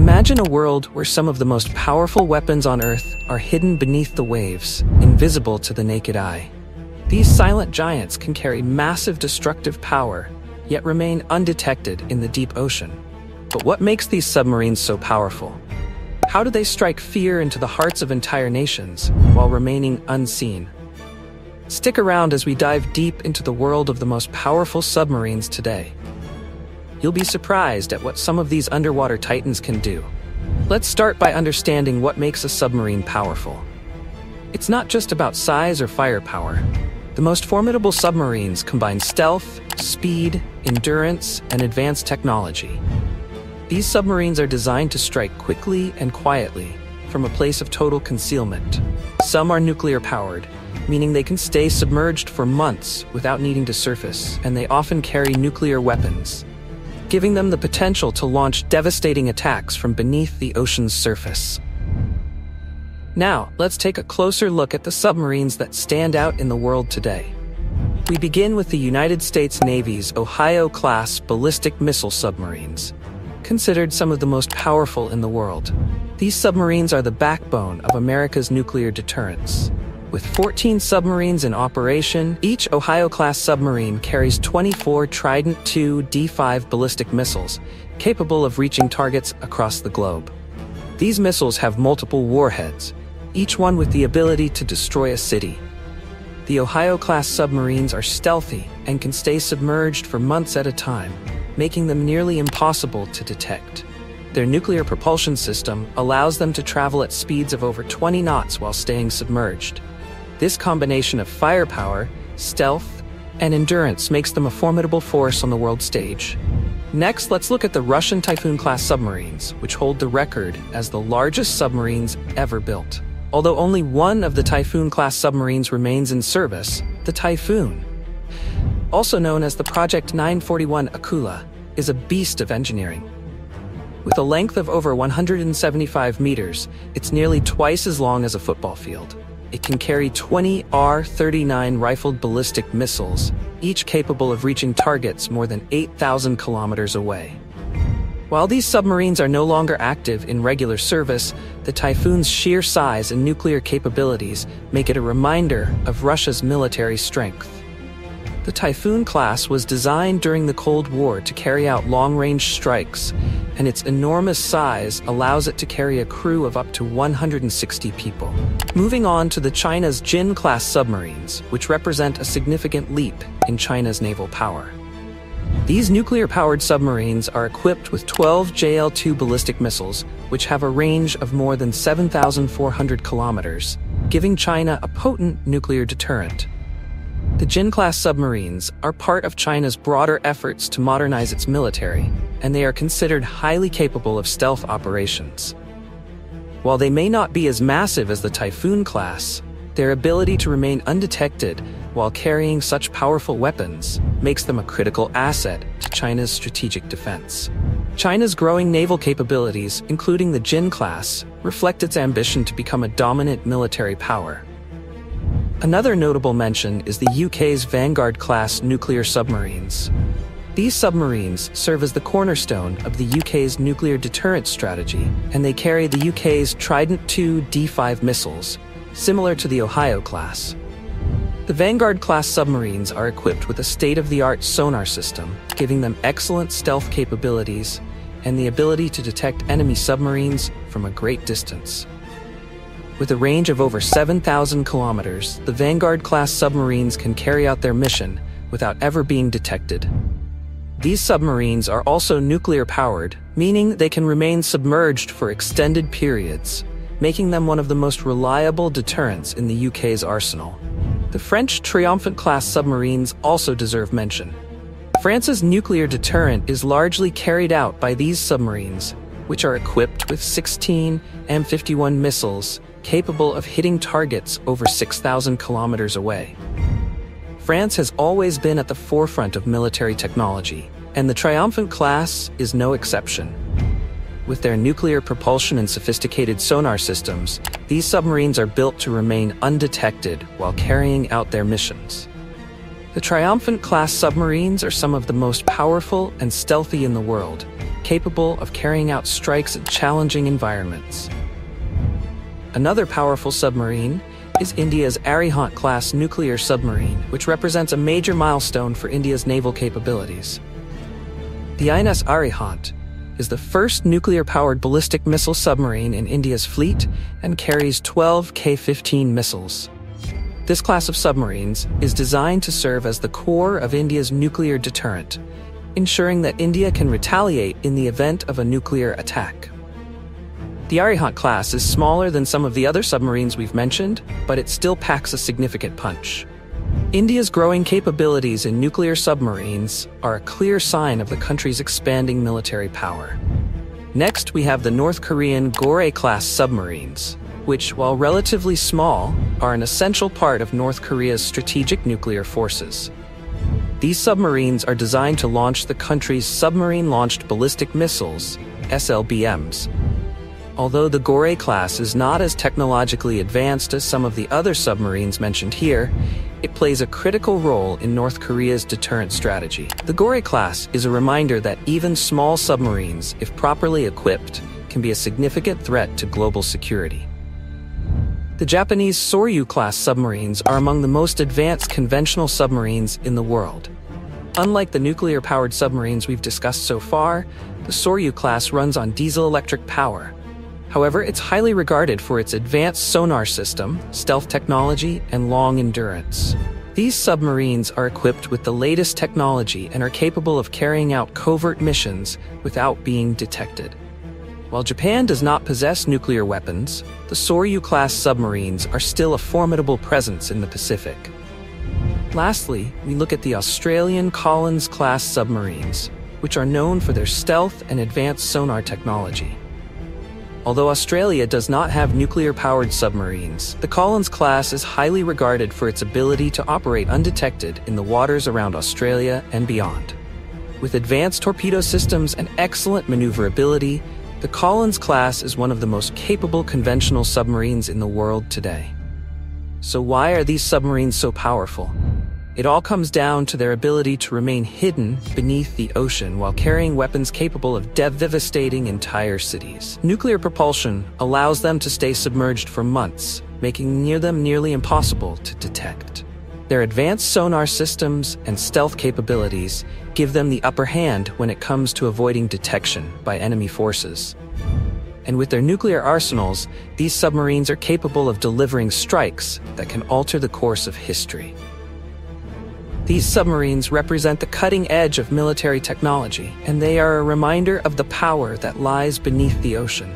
Imagine a world where some of the most powerful weapons on Earth are hidden beneath the waves, invisible to the naked eye. These silent giants can carry massive destructive power, yet remain undetected in the deep ocean. But what makes these submarines so powerful? How do they strike fear into the hearts of entire nations while remaining unseen? Stick around as we dive deep into the world of the most powerful submarines today. You'll be surprised at what some of these underwater titans can do. Let's start by understanding what makes a submarine powerful. It's not just about size or firepower. The most formidable submarines combine stealth, speed, endurance, and advanced technology. These submarines are designed to strike quickly and quietly from a place of total concealment. Some are nuclear-powered, meaning they can stay submerged for months without needing to surface, and they often carry nuclear weapons, giving them the potential to launch devastating attacks from beneath the ocean's surface. Now, let's take a closer look at the submarines that stand out in the world today. We begin with the United States Navy's Ohio-class ballistic missile submarines, considered some of the most powerful in the world. These submarines are the backbone of America's nuclear deterrence. With 14 submarines in operation, each Ohio-class submarine carries 24 Trident II D5 ballistic missiles, capable of reaching targets across the globe. These missiles have multiple warheads, each one with the ability to destroy a city. The Ohio-class submarines are stealthy and can stay submerged for months at a time, making them nearly impossible to detect. Their nuclear propulsion system allows them to travel at speeds of over 20 knots while staying submerged. This combination of firepower, stealth, and endurance makes them a formidable force on the world stage. Next, let's look at the Russian Typhoon-class submarines, which hold the record as the largest submarines ever built. Although only one of the Typhoon-class submarines remains in service, the Typhoon, also known as the Project 941 Akula, is a beast of engineering. With a length of over 175 meters, it's nearly twice as long as a football field. It can carry 20 R-39 rifled ballistic missiles, each capable of reaching targets more than 8,000 kilometers away. While these submarines are no longer active in regular service, the Typhoon's sheer size and nuclear capabilities make it a reminder of Russia's military strength. The Typhoon class was designed during the Cold War to carry out long-range strikes, and its enormous size allows it to carry a crew of up to 160 people. Moving on to China's Jin-class submarines, which represent a significant leap in China's naval power. These nuclear-powered submarines are equipped with 12 JL-2 ballistic missiles, which have a range of more than 7,400 kilometers, giving China a potent nuclear deterrent. The Jin-class submarines are part of China's broader efforts to modernize its military, and they are considered highly capable of stealth operations. While they may not be as massive as the Typhoon class, their ability to remain undetected while carrying such powerful weapons makes them a critical asset to China's strategic defense. China's growing naval capabilities, including the Jin-class, reflect its ambition to become a dominant military power. Another notable mention is the UK's Vanguard-class nuclear submarines. These submarines serve as the cornerstone of the UK's nuclear deterrence strategy, and they carry the UK's Trident II D5 missiles, similar to the Ohio-class. The Vanguard-class submarines are equipped with a state-of-the-art sonar system, giving them excellent stealth capabilities and the ability to detect enemy submarines from a great distance. With a range of over 7,000 kilometers, the Vanguard-class submarines can carry out their mission without ever being detected. These submarines are also nuclear-powered, meaning they can remain submerged for extended periods, making them one of the most reliable deterrents in the UK's arsenal. The French Triomphant-class submarines also deserve mention. France's nuclear deterrent is largely carried out by these submarines, which are equipped with 16 M51 missiles, capable of hitting targets over 6,000 kilometers away. France has always been at the forefront of military technology, and the Triomphant class is no exception. With their nuclear propulsion and sophisticated sonar systems, these submarines are built to remain undetected while carrying out their missions. The Triomphant class submarines are some of the most powerful and stealthy in the world, capable of carrying out strikes at challenging environments. Another powerful submarine is India's Arihant-class nuclear submarine, which represents a major milestone for India's naval capabilities. The INS Arihant is the first nuclear-powered ballistic missile submarine in India's fleet and carries 12 K-15 missiles. This class of submarines is designed to serve as the core of India's nuclear deterrent, ensuring that India can retaliate in the event of a nuclear attack. The Arihant class is smaller than some of the other submarines we've mentioned, but it still packs a significant punch. India's growing capabilities in nuclear submarines are a clear sign of the country's expanding military power. Next, we have the North Korean Goryeo-class submarines, which, while relatively small, are an essential part of North Korea's strategic nuclear forces. These submarines are designed to launch the country's submarine-launched ballistic missiles, SLBMs. Although the Goryeo class is not as technologically advanced as some of the other submarines mentioned here, it plays a critical role in North Korea's deterrent strategy. The Goryeo class is a reminder that even small submarines, if properly equipped, can be a significant threat to global security. The Japanese Soryu-class submarines are among the most advanced conventional submarines in the world. Unlike the nuclear-powered submarines we've discussed so far, the Soryu-class runs on diesel-electric power. However, it's highly regarded for its advanced sonar system, stealth technology, and long endurance. These submarines are equipped with the latest technology and are capable of carrying out covert missions without being detected. While Japan does not possess nuclear weapons, the Soryu-class submarines are still a formidable presence in the Pacific. Lastly, we look at the Australian Collins-class submarines, which are known for their stealth and advanced sonar technology. Although Australia does not have nuclear-powered submarines, the Collins class is highly regarded for its ability to operate undetected in the waters around Australia and beyond. With advanced torpedo systems and excellent maneuverability, the Collins class is one of the most capable conventional submarines in the world today. So why are these submarines so powerful? It all comes down to their ability to remain hidden beneath the ocean while carrying weapons capable of devastating entire cities. Nuclear propulsion allows them to stay submerged for months, making them nearly impossible to detect. Their advanced sonar systems and stealth capabilities give them the upper hand when it comes to avoiding detection by enemy forces. And with their nuclear arsenals, these submarines are capable of delivering strikes that can alter the course of history. These submarines represent the cutting edge of military technology, and they are a reminder of the power that lies beneath the ocean.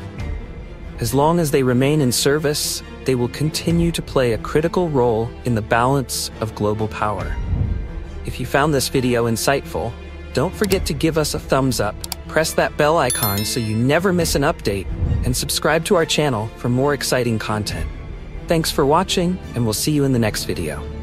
As long as they remain in service, they will continue to play a critical role in the balance of global power. If you found this video insightful, don't forget to give us a thumbs up, press that bell icon so you never miss an update, and subscribe to our channel for more exciting content. Thanks for watching, and we'll see you in the next video.